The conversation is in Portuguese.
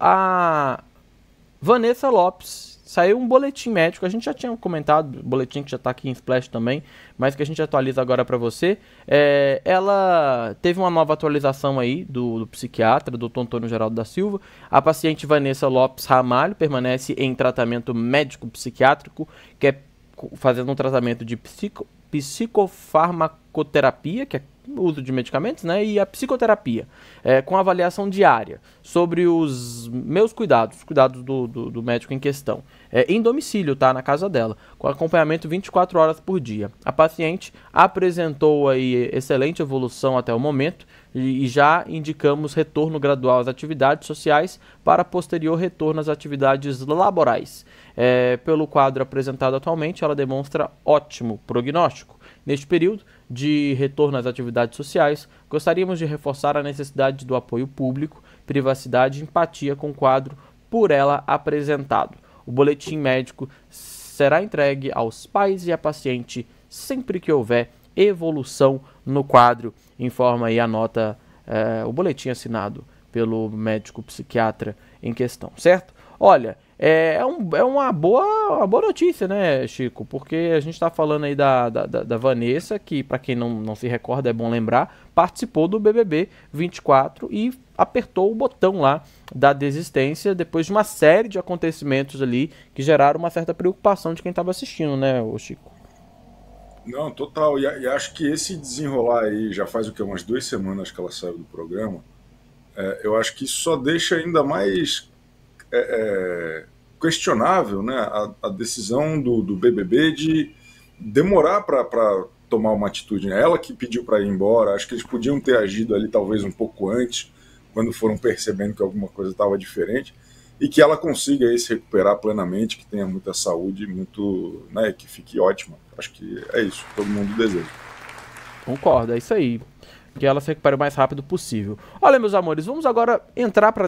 A Vanessa Lopes, saiu um boletim médico, a gente já tinha comentado, boletim que já tá aqui em Splash também, mas que a gente atualiza agora pra você. Ela teve uma nova atualização aí do psiquiatra, do Antônio Geraldo da Silva. A paciente Vanessa Lopes Ramalho permanece em tratamento médico-psiquiátrico, que é fazendo um tratamento de psicofarmacoterapia, que é uso de medicamentos, né, e a psicoterapia, com avaliação diária sobre os meus cuidados do médico em questão, em domicílio, tá, na casa dela, com acompanhamento 24 horas por dia. A paciente apresentou aí excelente evolução até o momento e já indicamos retorno gradual às atividades sociais para posterior retorno às atividades laborais. Pelo quadro apresentado atualmente, ela demonstra ótimo prognóstico. Neste período de retorno às atividades sociais, gostaríamos de reforçar a necessidade do apoio público, privacidade e empatia com o quadro por ela apresentado. O boletim médico será entregue aos pais e à paciente sempre que houver evolução no quadro, informa aí a nota, o boletim assinado pelo médico psiquiatra em questão, certo? Olha, é uma boa notícia, né, Chico? Porque a gente está falando aí da Vanessa, que, para quem não se recorda, é bom lembrar, participou do BBB 24 e apertou o botão lá da desistência depois de uma série de acontecimentos ali que geraram uma certa preocupação de quem estava assistindo, né, Chico? Não, total. E acho que esse desenrolar aí, já faz o que, umas 2 semanas que ela saiu do programa, eu acho que isso só deixa ainda mais... questionável, né, a decisão do BBB de demorar para tomar uma atitude. Ela que pediu para ir embora, acho que eles podiam ter agido ali talvez um pouco antes, quando foram percebendo que alguma coisa estava diferente, e que ela consiga aí se recuperar plenamente, que tenha muita saúde, muito, né, que fique ótima. Acho que é isso, todo mundo deseja. Concordo, é isso aí. Que ela se recupere o mais rápido possível. Olha, meus amores, vamos agora entrar para